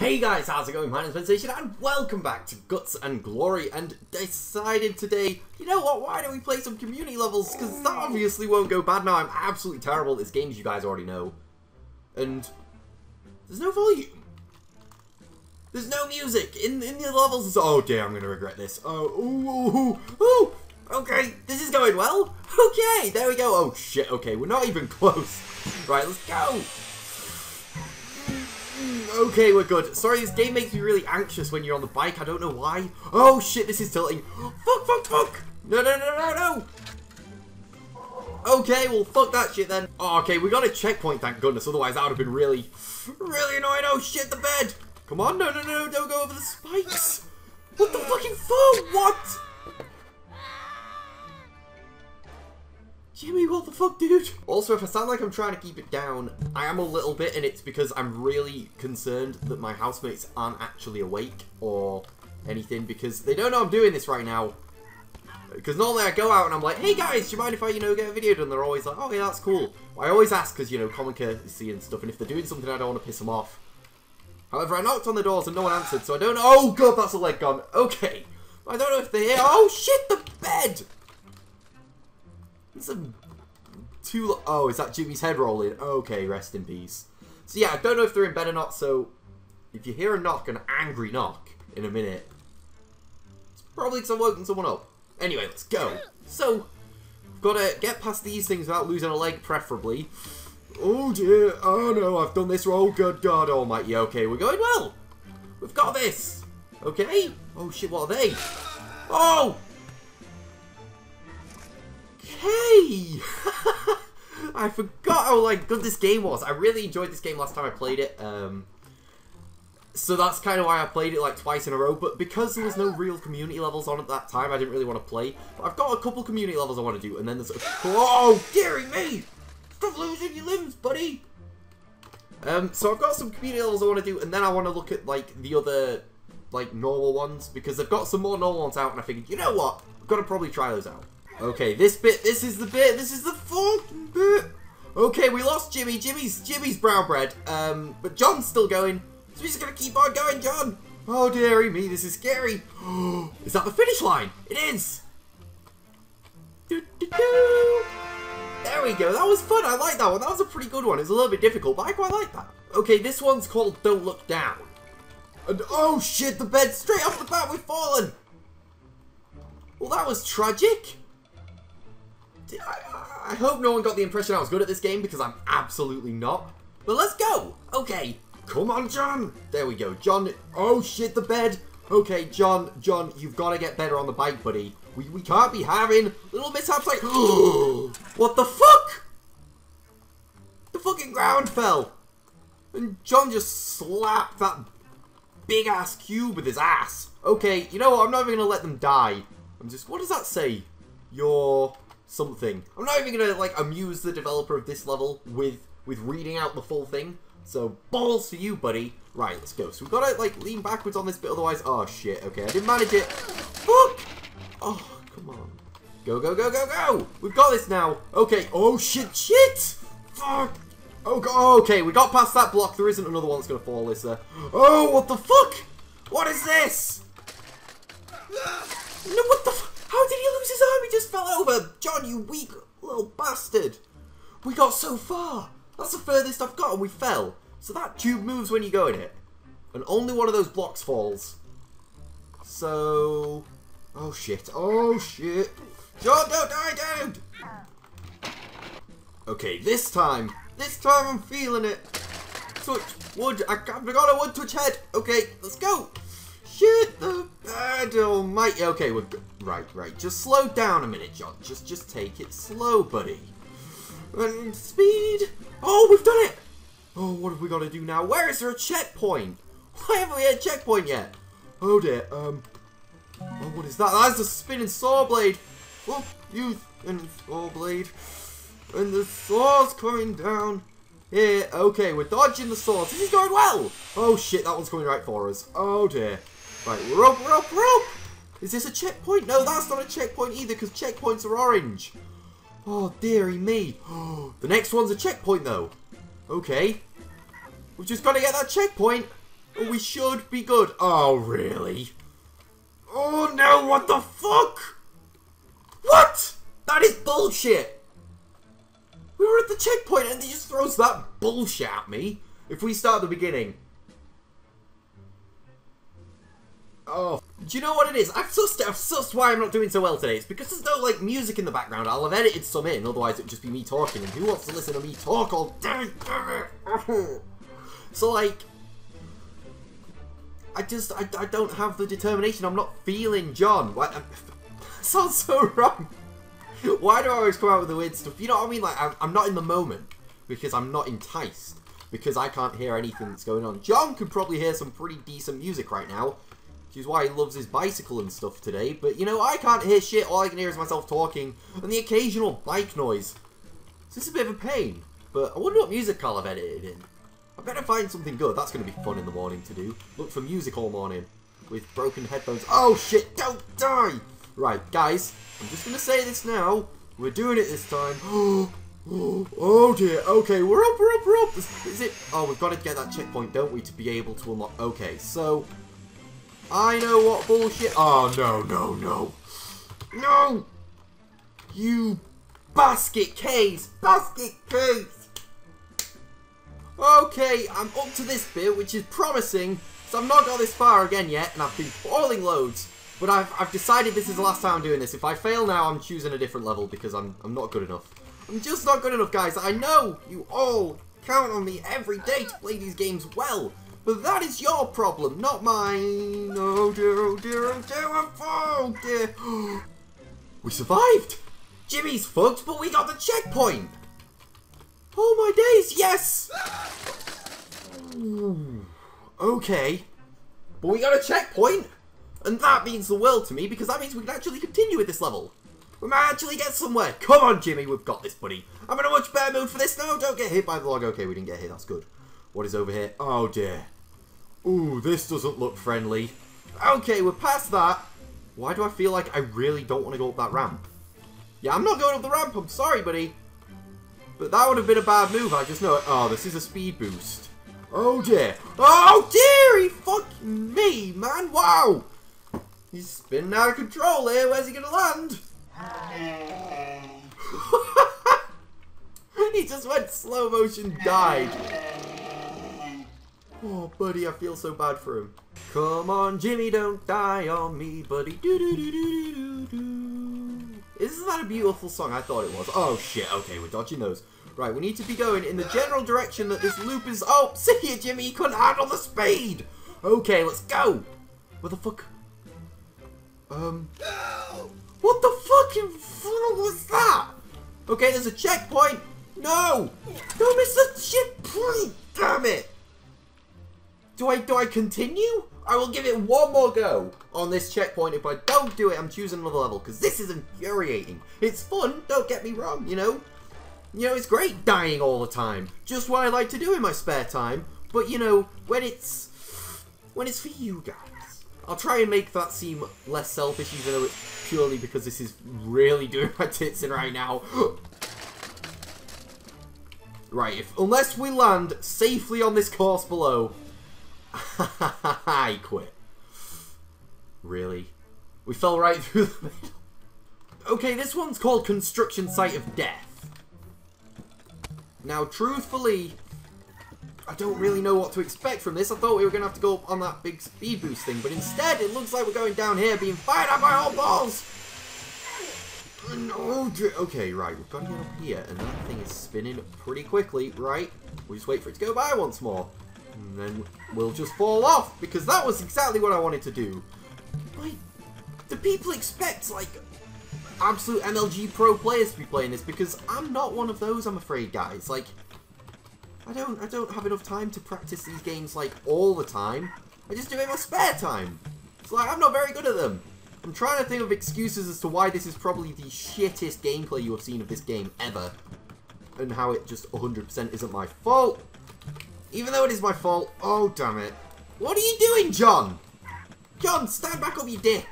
Hey guys, how's it going? My name's Bensation and welcome back to Guts and Glory, and decided today, you know what, why don't we play some community levels, because that obviously won't go bad now. I'm absolutely terrible at this game, as you guys already know. And there's no volume. There's no music in the levels. Oh dear, I'm going to regret this. Okay, this is going well. Okay, there we go. Oh shit, okay, we're not even close. Right, let's go. Okay, we're good. Sorry, this game makes me really anxious when you're on the bike. I don't know why. Oh shit, this is tilting. Fuck, fuck, fuck! No! Okay, well, fuck that shit then. Oh, okay, we got a checkpoint, thank goodness. Otherwise, that would have been really annoying. Oh shit, the bed! Come on, no, don't go over the spikes! What the fucking fuck? What? Jimmy, what the fuck, dude? Also, if I sound like I'm trying to keep it down, I am a little bit, and it's because I'm really concerned that my housemates aren't actually awake or anything, because they don't know I'm doing this right now. Because normally I go out and I'm like, hey guys, do you mind if I, you know, get a video done? And they're always like, oh yeah, that's cool. I always ask because, you know, common courtesy and stuff, and if they're doing something, I don't want to piss them off. However, I knocked on the doors and no one answered, so I don't know. Oh god, that's a leg gone. Okay. I don't know if they're here. Oh shit, the bed! Oh, is that Jimmy's head rolling? Okay, rest in peace. So yeah, I don't know if they're in bed or not, so if you hear a knock, an angry knock, in a minute, it's probably because I've woken someone up. Anyway, let's go. So, I've got to get past these things without losing a leg, preferably. Oh dear, oh no, I've done this wrong. Oh good god almighty, okay, we're going well. We've got this. Okay. Oh shit, what are they? Oh! Hey! I forgot how like good this game was. I really enjoyed this game last time I played it. So that's kind of why I played it like twice in a row. But because there was no real community levels on at that time, I didn't really want to play. But I've got a couple community levels I want to do. And then there's... Oh, dearie me! Stop losing your limbs, buddy! So I've got some community levels I want to do. And then I want to look at like the other like normal ones. Because I've got some more normal ones out. And I figured, you know what? I've got to probably try those out. Okay, this bit, this is the fucking bit. Okay, we lost Jimmy. Jimmy's brown bread. But John's still going. So we're just gonna keep on going, John. Oh, dearie me, this is scary. Is that the finish line? It is. There we go. That was fun. I like that one. That was a pretty good one. It was a little bit difficult, but I quite like that. Okay, this one's called Don't Look Down. And oh shit, the bed straight off the bat, we've fallen. Well, that was tragic. I hope no one got the impression I was good at this game, because I'm absolutely not. But let's go! Okay, come on, John! There we go, John. Oh shit, the bed! Okay, John, you've got to get better on the bike, buddy. We can't be having little mishaps like... What the fuck? The fucking ground fell. And John just slapped that big-ass cube with his ass. Okay, you know what? I'm not even going to let them die. I'm just... What does that say? Your... something. I'm not even gonna like amuse the developer of this level with reading out the full thing. So balls to you, buddy. Right, let's go. So we've gotta like lean backwards on this bit, otherwise. Oh shit. Okay, I didn't manage it. Fuck. Oh come on. Go. We've got this now. Okay. Oh shit. Fuck. Oh god. Okay, we got past that block. There isn't another one that's gonna fall, is there? Oh what the fuck? What is this? No, what the fuck? How did he lose his arm? He just fell over! John, you weak little bastard! We got so far! That's the furthest I've got, and we fell. So that tube moves when you go in it. And only one of those blocks falls. So... Oh shit, oh shit! John, don't die, dude! Okay, this time I'm feeling it! Touch wood, I forgot I would touch head! Okay, let's go! Shit, the bed, almighty. Okay, we're good. Right. Just slow down a minute, John. Just take it slow, buddy. And speed. Oh, we've done it. Oh, what have we got to do now? Where is there a checkpoint? Why haven't we had a checkpoint yet? Oh dear. Oh, what is that? That's a spinning saw blade. Oh, you and saw blade. And the saw's coming down. Here. Okay, we're dodging the saws. This is going well. Oh shit, that one's coming right for us. Oh dear. Right, we're up! Is this a checkpoint? No, that's not a checkpoint either, because checkpoints are orange. Oh, dearie me. Oh, the next one's a checkpoint, though. Okay. We've just got to get that checkpoint. We should be good. Oh, really? Oh no, what the fuck? What? That is bullshit! We were at the checkpoint and he just throws that bullshit at me. If we start at the beginning. Oh. Do you know what it is? I've sussed why I'm not doing so well today. It's because there's no, like, music in the background. I'll have edited some in, otherwise it would just be me talking. And who wants to listen to me talk all day? So, like... I don't have the determination. I'm not feeling John. Why, that sounds so wrong. Why do I always come out with the weird stuff? You know what I mean? Like, I'm not in the moment. Because I'm not enticed. Because I can't hear anything that's going on. John could probably hear some pretty decent music right now. Which is why he loves his bicycle and stuff today. But, you know, I can't hear shit. All I can hear is myself talking. And the occasional bike noise. So it's a bit of a pain. But I wonder what music I'll have edited in. I better find something good. That's going to be fun in the morning to do. Look for music all morning. With broken headphones. Oh, shit. Don't die. Right, guys. I'm just going to say this now. We're doing it this time. Oh, dear. Okay, we're up, we're up, we're up. Is it? Oh, we've got to get that checkpoint, don't we, to be able to unlock. Okay, so... I know what bullshit. Oh, no, no, no. No! You basket case! Basket case! Okay, I'm up to this bit, which is promising. So I've not got this far again yet, and I've been falling loads. But I've decided this is the last time I'm doing this. If I fail now, I'm choosing a different level because I'm not good enough. I'm just not good enough, guys. I know you all count on me every day to play these games well. But that is your problem, not mine. Oh dear, oh dear, oh dear, oh dear. We survived! Jimmy's fucked, but we got the checkpoint! Oh my days, yes! Ooh, okay. But we got a checkpoint! And that means the world to me, because that means we can actually continue with this level. We might actually get somewhere. Come on, Jimmy, we've got this, buddy. I'm in a much better mood for this. No, don't get hit by the log. Okay, we didn't get hit, that's good. What is over here? Oh dear. Ooh, this doesn't look friendly. Okay, we're past that. Why do I feel like I really don't want to go up that ramp? Yeah, I'm not going up the ramp. I'm sorry, buddy. But that would have been a bad move. I just know it. Oh, this is a speed boost. Oh dear. Oh dear, he fucked me, man. Wow. He's spinning out of control here. Where's he going to land? He just went slow motion, died. Oh, buddy, I feel so bad for him. Come on, Jimmy, don't die on me, buddy. Do do do do do do. Isn't that a beautiful song? I thought it was. Oh shit. Okay, we're dodging those. Right, we need to be going in the general direction that this loop is. Oh, see ya, Jimmy. You couldn't handle the speed. Okay, let's go. What the fuck? What the fucking fuck was that? Okay, there's a checkpoint. No, don't miss the checkpoint. Damn it. Do I continue? I will give it one more go on this checkpoint. If I don't do it, I'm choosing another level, because this is infuriating. It's fun, don't get me wrong, you know? You know, it's great dying all the time. Just what I like to do in my spare time. But, you know, when it's for you guys. I'll try and make that seem less selfish, even though it's purely because this is really doing my tits in right now. Right, unless we land safely on this course below... I quit. Really? We fell right through the middle. Okay, this one's called Construction Site of Death. Now, truthfully, I don't really know what to expect from this. I thought we were going to have to go up on that big speed boost thing, but instead it looks like we're going down here being fired at by all balls! No, okay, right, we've got to get up here, and that thing is spinning pretty quickly, right? We'll just wait for it to go by once more. And then we'll just fall off, because that was exactly what I wanted to do. Like, the people expect, like, absolute MLG pro players to be playing this, because I'm not one of those, I'm afraid, guys. Like, I don't have enough time to practice these games, like, all the time. I just do it in my spare time. It's like, I'm not very good at them. I'm trying to think of excuses as to why this is probably the shittest gameplay you have seen of this game ever. And how it just 100% isn't my fault. Even though it is my fault. Oh, damn it. What are you doing, John? John, stand back up, you dick.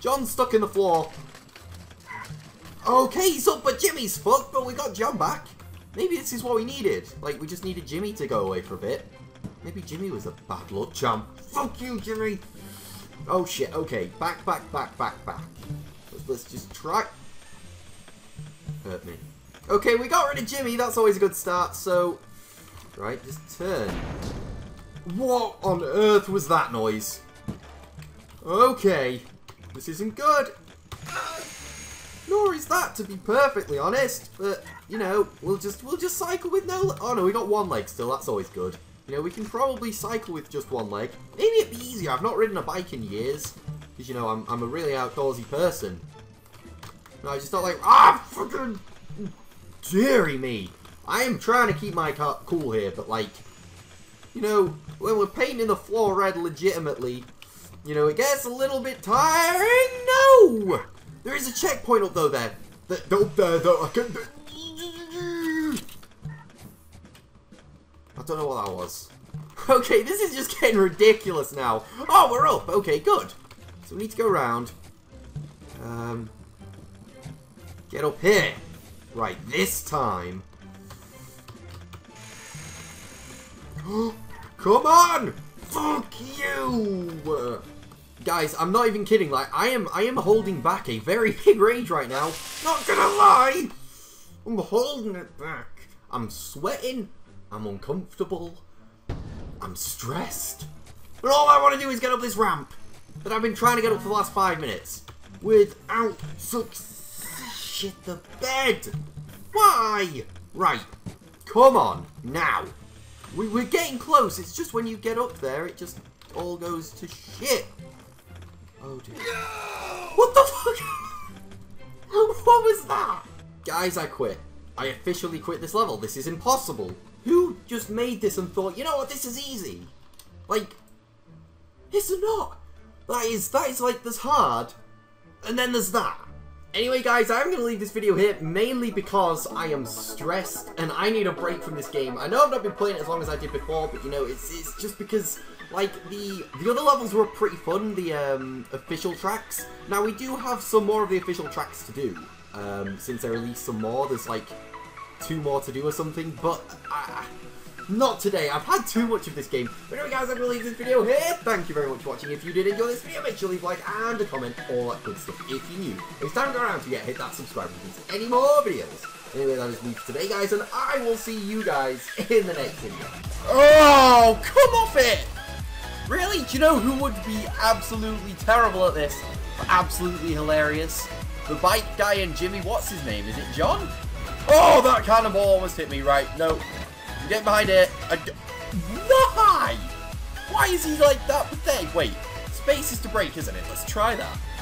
John's stuck in the floor. Okay, he's up, but Jimmy's fucked, but we got John back. Maybe this is what we needed. Like, we just needed Jimmy to go away for a bit. Maybe Jimmy was a bad luck charm. Fuck you, Jimmy! Oh shit, okay. Back. Let's just try. Hurt me. Okay, we got rid of Jimmy. That's always a good start, so... Right, just turn. What on earth was that noise? Okay. This isn't good. Nor is that, to be perfectly honest. But, you know, we'll just cycle with no... Oh no, we got one leg still. That's always good. You know, we can probably cycle with just one leg. Maybe it'd be easier. I've not ridden a bike in years. Because, you know, I'm a really outdoorsy person. And I just thought like, ah, fucking... Deary me. I am trying to keep my car cool here, but like... You know, when we're painting the floor red legitimately, you know, it gets a little bit tiring. No! There is a checkpoint up though there. I can... I don't know what that was. Okay, this is just getting ridiculous now. Oh, we're up. Okay, good. So we need to go around. Get up here. Right, this time. Come on! Fuck you! Guys, I'm not even kidding. Like, I am holding back a very big rage right now. Not gonna lie! I'm holding it back. I'm sweating. I'm uncomfortable. I'm stressed. But all I want to do is get up this ramp that I've been trying to get up for the last 5 minutes. Without success. Shit the bed. Why? Right. Come on. Now. We're getting close. It's just when you get up there, it just all goes to shit. Oh, dear. No! What the fuck? What was that? Guys, I quit. I officially quit this level. This is impossible. Who just made this and thought, you know what, this is easy? Like, it's not. That is like, there's hard, and then there's that. Anyway, guys, I'm going to leave this video here, mainly because I am stressed, and I need a break from this game. I know I've not been playing it as long as I did before, but, you know, it's just because, like, the other levels were pretty fun, the official tracks. Now, we do have some more of the official tracks to do. Since I released some more, there's, like, 2 more to do or something, but not today. I've had too much of this game. But anyway, guys, I'm going to leave this video here. Thank you very much for watching. If you did enjoy this video, make sure to leave a like and a comment, all that good stuff. If you're new, it's time to go around to get hit that subscribe button for any more videos. Anyway, that is me for today, guys, and I will see you guys in the next video. Oh, come off it! Really? Do you know who would be absolutely terrible at this, but absolutely hilarious? The bike guy and Jimmy, what's his name? Is it John? Oh, that cannonball almost hit me. Right, no. Get behind it. Why? Why is he like that pathetic? Wait, space is to break, isn't it? Let's try that.